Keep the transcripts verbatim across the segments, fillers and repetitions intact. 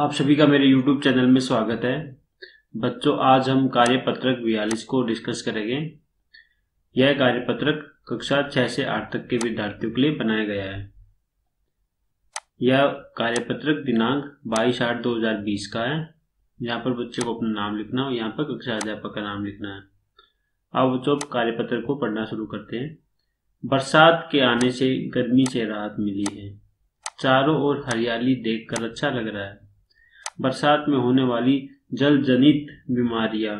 आप सभी का मेरे YouTube चैनल में स्वागत है। बच्चों, आज हम कार्यपत्रक बयालीस को डिस्कस करेंगे। यह कार्यपत्रक कक्षा छह से आठ तक के विद्यार्थियों के लिए बनाया गया है। यह कार्यपत्रक दिनांक बाईस आठ दो हज़ार बीस का है। यहाँ पर बच्चे को अपना नाम लिखना है, यहाँ पर कक्षा अध्यापक का नाम लिखना है। अब बच्चों कार्यपत्रक को पढ़ना शुरू करते हैं। बरसात के आने से गर्मी से राहत मिली है। चारों ओर हरियाली देखकर अच्छा लग रहा है। बरसात में होने वाली जल जनित बीमारियां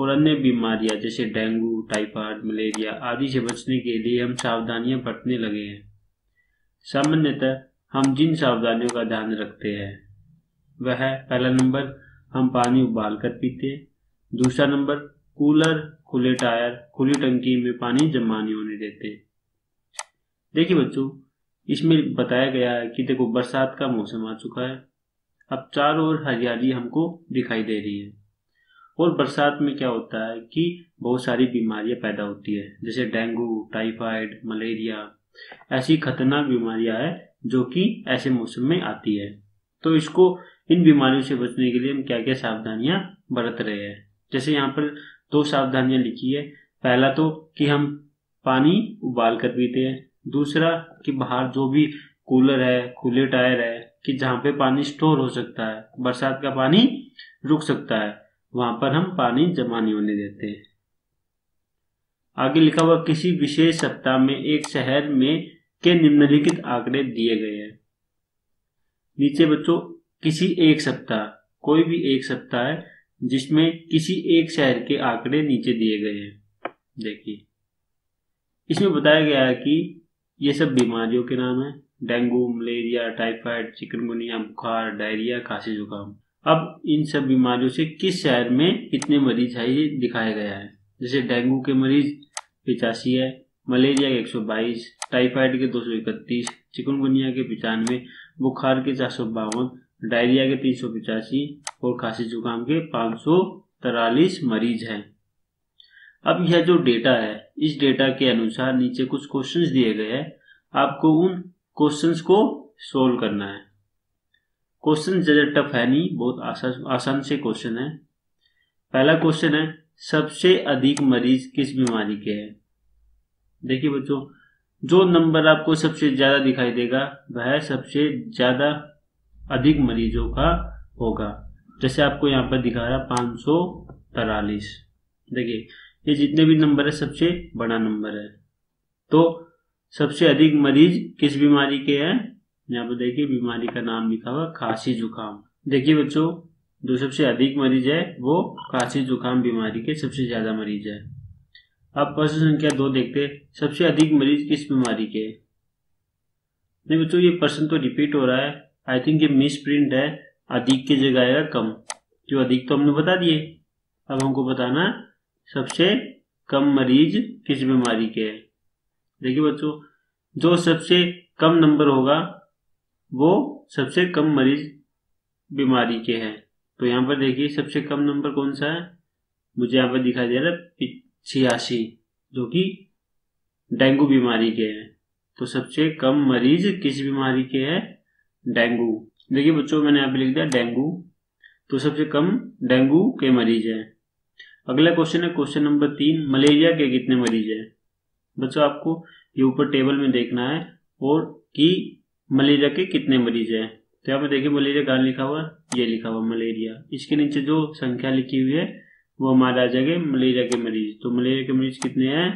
और अन्य बीमारियां जैसे डेंगू, टाइफाइड, मलेरिया आदि से बचने के लिए हम सावधानियां बरतने लगे हैं। सामान्यतः हम जिन सावधानियों का ध्यान रखते हैं वह है, पहला नंबर हम पानी उबालकर पीते हैं। दूसरा नंबर कूलर, खुले टायर, खुली टंकी में पानी जमा नहीं होने देते। देखिए बच्चों, इसमें बताया गया है कि देखो बरसात का मौसम आ चुका है, अब चारों ओर हरियाली हमको दिखाई दे रही है। और बरसात में क्या होता है कि बहुत सारी बीमारियां पैदा होती है जैसे डेंगू, टाइफाइड, मलेरिया, ऐसी खतरनाक बीमारियां है जो कि ऐसे मौसम में आती है। तो इसको इन बीमारियों से बचने के लिए हम क्या क्या सावधानियां बरत रहे हैं, जैसे यहाँ पर दो सावधानियां लिखी है। पहला तो कि हम पानी उबाल कर पीते हैं, दूसरा कि बाहर जो भी कूलर है, खुले टायर है, कि जहाँ पे पानी स्टोर हो सकता है, बरसात का पानी रुक सकता है, वहां पर हम पानी जमा नहीं होने देते। आगे लिखा हुआ किसी विशेष सप्ताह में एक शहर में के निम्नलिखित आंकड़े दिए गए हैं। नीचे बच्चों किसी एक सप्ताह, कोई भी एक सप्ताह है जिसमें किसी एक शहर के आंकड़े नीचे दिए गए हैं। देखिए इसमें बताया गया है कि ये सब बीमारियों के नाम है, डेंगू, मलेरिया, टाइफाइड, चिकनगुनिया, बुखार, डायरिया, खांसी जुकाम। अब इन सब बीमारियों से किस शहर में कितने मरीज है ये दिखाया गया है। जैसे डेंगू के मरीज पिचासी है, मलेरिया के एक सौ बाईस, टाइफाइड के दो सौ इकतीस, चिकनगुनिया के पचानवे, बुखार के चार सौ बावन, डायरिया के तीन सौ पिचासी और खांसी जुकाम के पाँच सौ तिरालीस मरीज हैं। अब यह जो डेटा है, इस डेटा के अनुसार नीचे कुछ क्वेश्चंस दिए गए हैं, आपको उन क्वेश्चंस को सोल्व करना है। क्वेश्चन ज्यादा टफ है नहीं, बहुत आसान आसान से क्वेश्चन है। पहला क्वेश्चन है सबसे अधिक मरीज किस बीमारी के हैं। देखिए बच्चों, जो नंबर आपको सबसे ज्यादा दिखाई देगा वह सबसे ज्यादा अधिक मरीजों का होगा। जैसे आपको यहाँ पर दिखा रहा पाँच सौ तिरालीस। देखिए ये जितने भी नंबर है सबसे बड़ा नंबर है। तो सबसे अधिक मरीज किस बीमारी के हैं, यहाँ पर देखिए बीमारी का नाम लिखा हुआ खांसी जुकाम। देखिए बच्चों, जो सबसे अधिक मरीज है वो खांसी जुकाम बीमारी के सबसे ज्यादा मरीज है। अब प्रश्न संख्या दो देखते हैं, सबसे अधिक मरीज किस बीमारी के। नहीं बच्चों, ये प्रश्न तो रिपीट हो रहा है, आई थिंक ये मिस प्रिंट है। अधिक की जगह आएगा कम। जो अधिक तो हमने बता दिए, अब हमको बताना सबसे कम मरीज किस बीमारी के हैं। देखिए बच्चों, जो सबसे कम नंबर होगा वो सबसे कम मरीज बीमारी के हैं। तो यहाँ पर देखिए सबसे कम नंबर कौन सा है, मुझे यहाँ पर दिखाई दे रहा है छियासी, जो कि डेंगू बीमारी के हैं। तो सबसे कम मरीज किस बीमारी के हैं, डेंगू। देखिए बच्चों, मैंने यहाँ पे लिख दिया डेंगू, तो सबसे कम डेंगू के मरीज हैं। अगला क्वेश्चन है क्वेश्चन नंबर तीन, मलेरिया के कितने मरीज हैं। बच्चों आपको ये ऊपर टेबल में देखना है और कि मलेरिया के कितने मरीज हैं। तो यहाँ पर देखिए मलेरिया कहाँ लिखा हुआ, ये लिखा हुआ मलेरिया, इसके नीचे जो संख्या लिखी हुई है वो हमारा आ जाएगा मलेरिया के मरीज। तो मलेरिया के मरीज कितने हैं,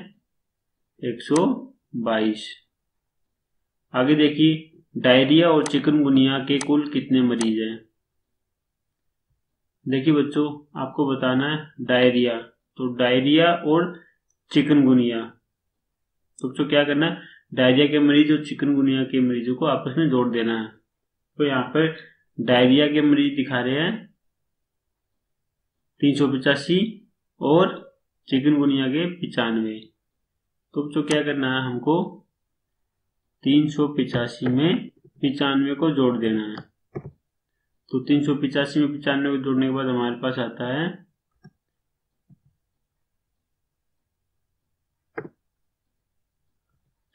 एक सौ बाईस। आगे देखिए डायरिया और चिकनगुनिया के कुल कितने मरीज हैं। देखिए बच्चों, आपको बताना है डायरिया, तो डायरिया और चिकनगुनिया। तो बच्चों क्या करना है, डायरिया के मरीज और चिकनगुनिया के मरीजों को आपस में जोड़ देना है। तो यहाँ पर डायरिया के मरीज दिखा रहे हैं तीन सौ पचासी और चिकनगुनिया के पचानवे। तो बच्चों क्या करना है, हमको तीन सौ पचासी में पचानवे को जोड़ देना है। तो तीन सौ पिचासी में पचानवे को जोड़ने के बाद हमारे पास आता है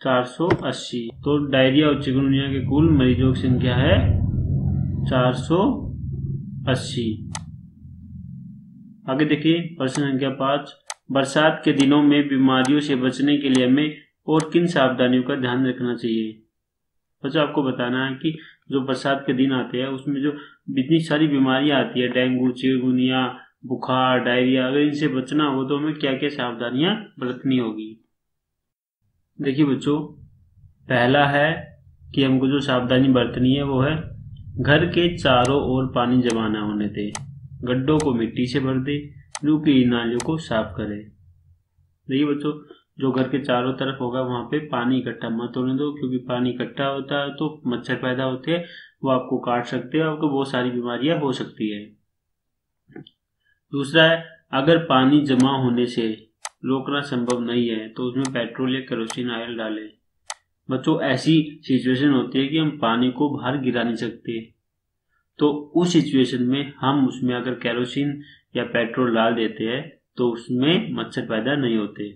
चार सौ अस्सी। तो डायरिया और चिकनगुनिया के कुल मरीजों की संख्या है चार सौ अस्सी। आगे देखिए प्रश्न संख्या पाँच, बरसात के दिनों में बीमारियों से बचने के लिए हमें और किन सावधानियों का ध्यान रखना चाहिए। बच्चों आपको बताना है कि जो बरसात के दिन आते हैं उसमें जो इतनी सारी बीमारियां आती है, डेंगू, चिकनगुनिया, बुखार, डायरिया, अगर इनसे बचना हो तो हमें क्या क्या सावधानियां बरतनी होगी। देखिए बच्चों, पहला है कि हमको जो सावधानी बरतनी है वो है घर के चारों ओर पानी जमा ना होने दे, गड्ढों को मिट्टी से भर दे, रुकी नालियों को साफ करें। देखिए बच्चों, जो घर के चारों तरफ होगा वहाँ पे पानी इकट्ठा मत होने दो, क्योंकि पानी इकट्ठा होता है तो मच्छर पैदा होते हैं, वो आपको काट सकते हैं, आपको बहुत सारी बीमारियां हो सकती है। दूसरा है, अगर पानी जमा होने से रोकना संभव नहीं है तो उसमें पेट्रोल या केरोसिन ऑयल डालें। बच्चों ऐसी सिचुएशन होती है कि हम पानी को बाहर गिरा नहीं सकते, तो उस सिचुएशन में हम उसमें अगर केरोसिन या पेट्रोल डाल देते हैं तो उसमें मच्छर पैदा नहीं होते।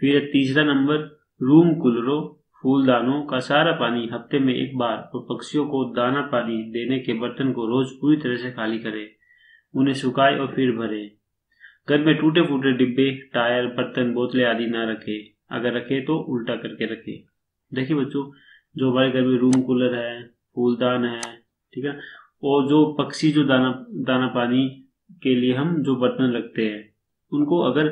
फिर तीसरा नंबर, रूम कूलरों, फूलदानों का सारा पानी हफ्ते में एक बार और पक्षियों को दाना पानी देने के बर्तन को रोज पूरी तरह से खाली करें, उन्हें सुखाएं और फिर भरें। घर में टूटे फूटे डिब्बे, टायर, बर्तन, बोतलें आदि ना रखें, अगर रखें तो उल्टा करके रखें। देखिए बच्चों, जो हमारे घर में रूम कूलर है, फूलदान है, ठीक है, और जो पक्षी जो दाना दाना पानी के लिए हम जो बर्तन रखते हैं उनको अगर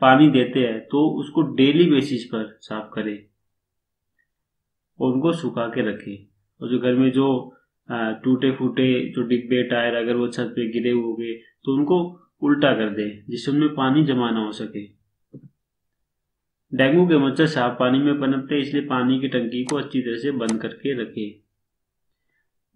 पानी देते हैं तो उसको डेली बेसिस पर साफ करें और उनको सुखा के रखें। और जो घर में जो टूटे फूटे जो डिब्बे, टायर अगर वो छत पे गिरे हुए तो उनको उल्टा कर दें जिससे उनमें पानी जमा ना हो सके। डेंगू के मच्छर साफ पानी में पनपते, इसलिए पानी की टंकी को अच्छी तरह से बंद करके रखें।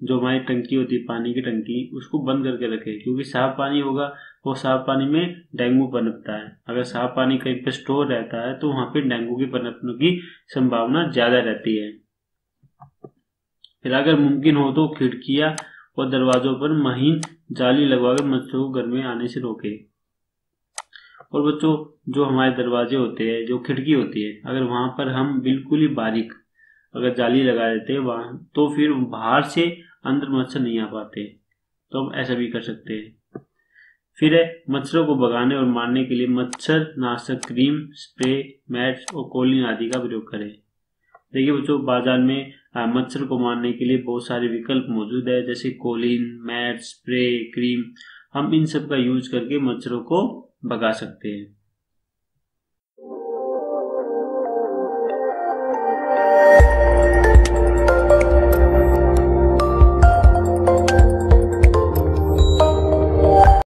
जो हमारी टंकी होती है पानी की टंकी, उसको बंद करके रखें, क्योंकि साफ पानी होगा और साफ पानी में डेंगू पनपता है। अगर साफ पानी कहीं पर स्टोर रहता है तो वहाँ पे डेंगू की पनपने की संभावना ज़्यादा रहती है। फिर अगर मुमकिन हो तो खिड़कियाँ और दरवाजों पर महीन जाली लगवाकर मच्छरों को घर में आने से रोकें। और बच्चों, जो हमारे दरवाजे होते हैं, जो खिड़की होती है, अगर वहाँ पर हम बिल्कुल ही बारीक अगर जाली लगा देते हैं वहाँ तो फिर बाहर से अंदर मच्छर नहीं आ पाते, तो हम ऐसा भी कर सकते हैं। फिर है, मच्छरों को भगाने और मारने के लिए मच्छर नाशक क्रीम, स्प्रे, मैच और कोलिन आदि का प्रयोग करें। देखिए बच्चों, बाजार में मच्छर को मारने के लिए बहुत सारे विकल्प मौजूद है, जैसे कोलिन, मैच, स्प्रे, क्रीम। हम इन सब का यूज करके मच्छरों को भगा सकते हैं।